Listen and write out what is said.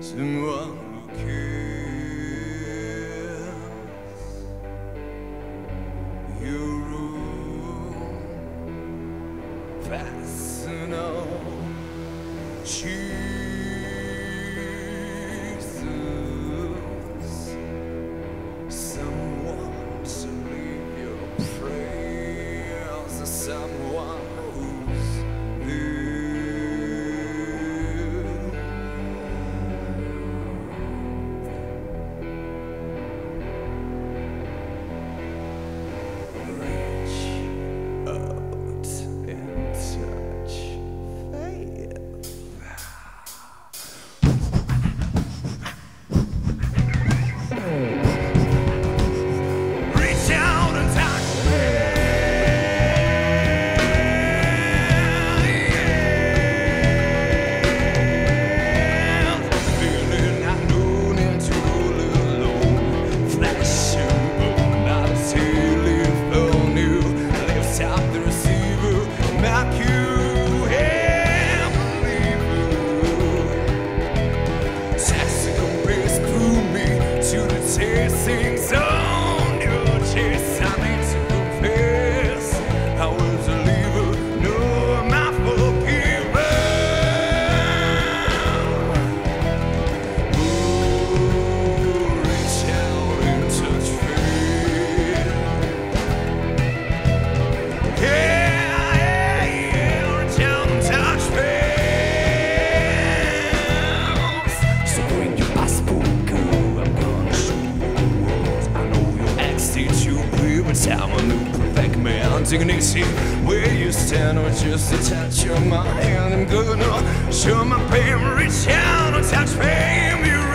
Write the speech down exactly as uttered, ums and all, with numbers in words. Someone who cares. You rule personal Jesus. Someone to leave your prayers. Someone who's new. I'm a new perfect man, dignity. Where you stand or just a touch of my hand. I'm gonna show my pain, reach out and touch pain.